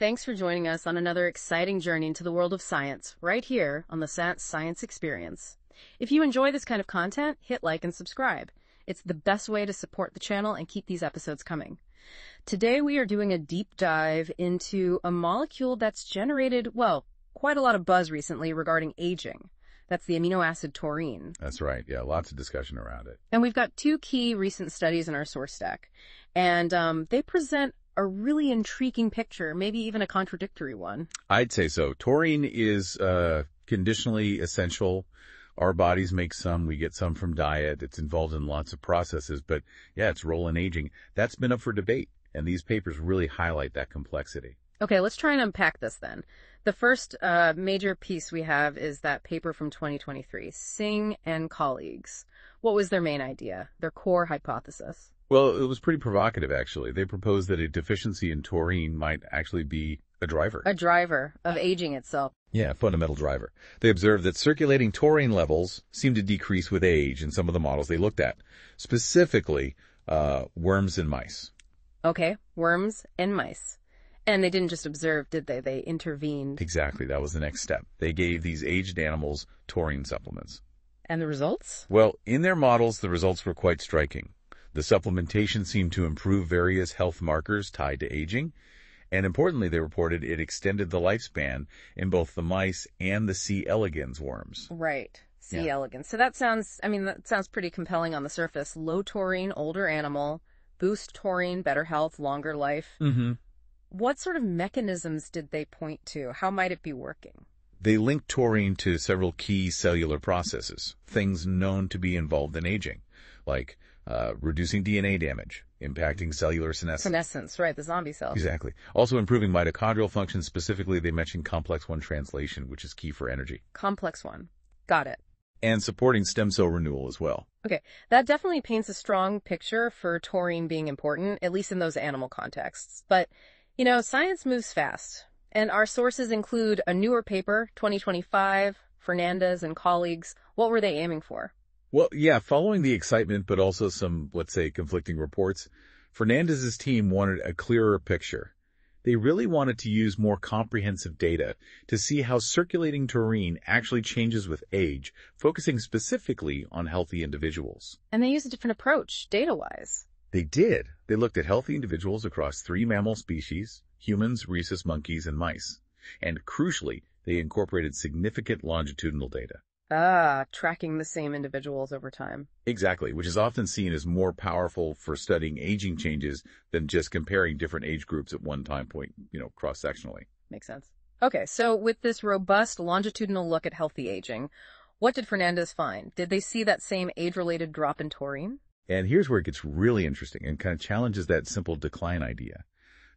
Thanks for joining us on another exciting journey into the world of science, right here on the Sanz Science Experience. If you enjoy this kind of content, hit like and subscribe. It's the best way to support the channel and keep these episodes coming. Today we are doing a deep dive into a molecule that's generated, well, quite a lot of buzz recently regarding aging. That's the amino acid taurine. That's right. Yeah, lots of discussion around it. And we've got two key recent studies in our source stack, and they present a really intriguing picture, maybe even a contradictory one. I'd say so. Taurine is conditionally essential. Our bodies make some, we get some from diet. It's involved in lots of processes, but yeah, its role in aging, that's been up for debate, and these papers really highlight that complexity. Okay, let's try and unpack this then. The first major piece we have is that paper from 2023, Singh and colleagues. What was their main idea, their core hypothesis? Well, it was pretty provocative, actually. They proposed that a deficiency in taurine might actually be a driver. A driver of aging itself. Yeah, a fundamental driver. They observed that circulating taurine levels seemed to decrease with age in some of the models they looked at, specifically worms and mice. Okay, worms and mice. And they didn't just observe, did they? They intervened. Exactly. That was the next step. They gave these aged animals taurine supplements. And the results? Well, in their models, the results were quite striking. The supplementation seemed to improve various health markers tied to aging, and importantly, they reported it extended the lifespan in both the mice and the C. elegans worms. Right. C. elegans. So that sounds, I mean, that sounds pretty compelling on the surface. Low taurine, older animal, boost taurine, better health, longer life. Mm-hmm. What sort of mechanisms did they point to? How might it be working? They linked taurine to several key cellular processes, things known to be involved in aging, like reducing DNA damage, impacting cellular senescence. Senescence, right, the zombie cells. Exactly. Also improving mitochondrial function. Specifically, they mentioned complex 1 translation, which is key for energy. Complex 1. Got it. And supporting stem cell renewal as well. Okay. That definitely paints a strong picture for taurine being important, at least in those animal contexts. But, you know, science moves fast. And our sources include a newer paper, 2025, Fernandez and colleagues. What were they aiming for? Well, yeah, following the excitement, but also some, let's say, conflicting reports, Fernandez's team wanted a clearer picture. They really wanted to use more comprehensive data to see how circulating taurine actually changes with age, focusing specifically on healthy individuals. And they used a different approach, data-wise. They did. They looked at healthy individuals across 3 mammal species, humans, rhesus monkeys, and mice. And crucially, they incorporated significant longitudinal data. Ah, tracking the same individuals over time. Exactly, which is often seen as more powerful for studying aging changes than just comparing different age groups at one time point, you know, cross-sectionally. Makes sense. Okay, so with this robust longitudinal look at healthy aging, what did Fernandez find? Did they see that same age-related drop in taurine? And here's where it gets really interesting and kind of challenges that simple decline idea.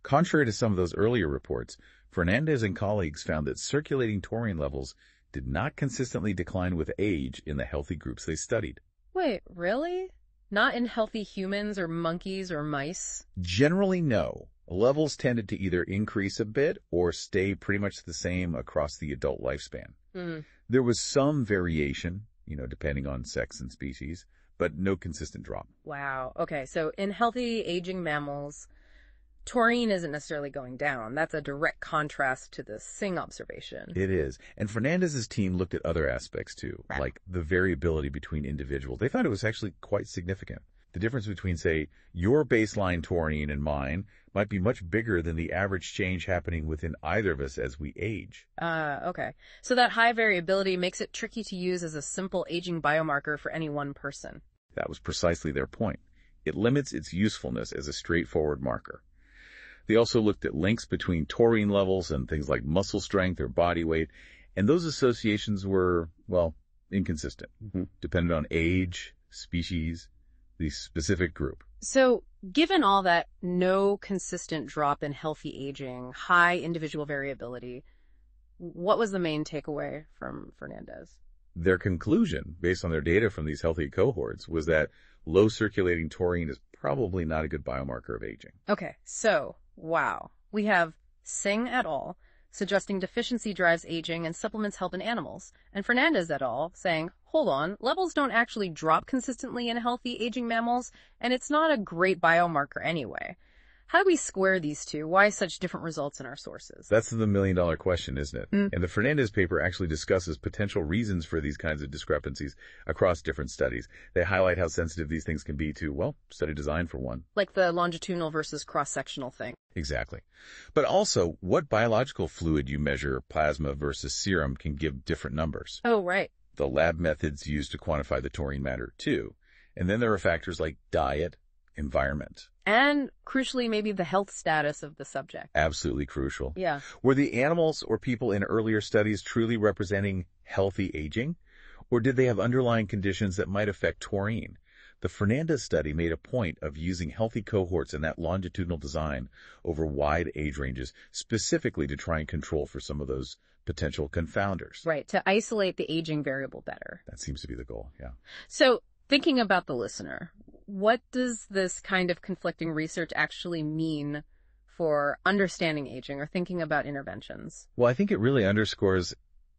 Contrary to some of those earlier reports, Fernandez and colleagues found that circulating taurine levels did not consistently decline with age in the healthy groups they studied. Wait, really? Not in healthy humans or monkeys or mice? Generally, no. Levels tended to either increase a bit or stay pretty much the same across the adult lifespan. Mm. There was some variation, you know, depending on sex and species, but no consistent drop. Wow. Okay, so in healthy aging mammals, taurine isn't necessarily going down. That's a direct contrast to the Singh observation. It is. And Fernandez's team looked at other aspects too, like the variability between individuals. They found it was actually quite significant. The difference between, say, your baseline taurine and mine might be much bigger than the average change happening within either of us as we age. Okay. So that high variability makes it tricky to use as a simple aging biomarker for any one person. That was precisely their point. It limits its usefulness as a straightforward marker. They also looked at links between taurine levels and things like muscle strength or body weight, and those associations were, well, inconsistent, dependent on age, species, the specific group. So given all that no consistent drop in healthy aging, high individual variability, what was the main takeaway from Fernandez? Their conclusion, based on their data from these healthy cohorts, was that low circulating taurine is probably not a good biomarker of aging. Okay, so wow. We have Singh et al. Suggesting deficiency drives aging and supplements help in animals, and Fernandez et al. Saying, hold on, levels don't actually drop consistently in healthy aging mammals, and it's not a great biomarker anyway. How do we square these two? Why such different results in our sources? That's the million-dollar question, isn't it? Mm. And the Fernandez paper actually discusses potential reasons for these kinds of discrepancies across different studies. They highlight how sensitive these things can be to, well, study design for one. Like the longitudinal versus cross-sectional thing. Exactly. But also, what biological fluid you measure, plasma versus serum, can give different numbers. Oh, right. The lab methods used to quantify the taurine matter, too. And then there are factors like diet, environment. And crucially, maybe the health status of the subject. Absolutely crucial. Yeah. Were the animals or people in earlier studies truly representing healthy aging? Or did they have underlying conditions that might affect taurine? The Fernandez study made a point of using healthy cohorts in that longitudinal design over wide age ranges, specifically to try and control for some of those potential confounders. Right, to isolate the aging variable better. That seems to be the goal, yeah. So thinking about the listener, what does this kind of conflicting research actually mean for understanding aging or thinking about interventions? Well, I think it really underscores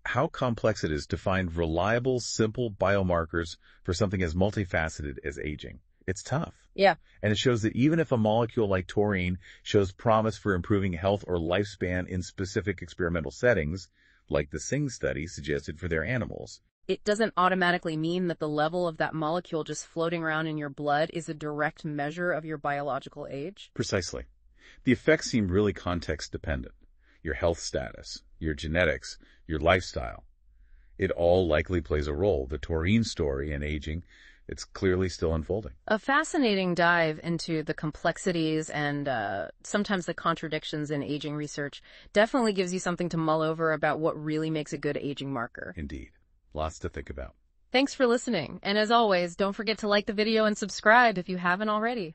how complex it is to find reliable, simple biomarkers for something as multifaceted as aging. It's tough. Yeah. And it shows that even if a molecule like taurine shows promise for improving health or lifespan in specific experimental settings, like the Singh study suggested for their animals, it doesn't automatically mean that the level of that molecule just floating around in your blood is a direct measure of your biological age. Precisely. The effects seem really context-dependent. Your health status, your genetics, your lifestyle. It all likely plays a role. The taurine story in aging, it's clearly still unfolding. A fascinating dive into the complexities and sometimes the contradictions in aging research definitely gives you something to mull over about what really makes a good aging marker. Indeed. Lots to think about. Thanks for listening. And as always, don't forget to like the video and subscribe if you haven't already.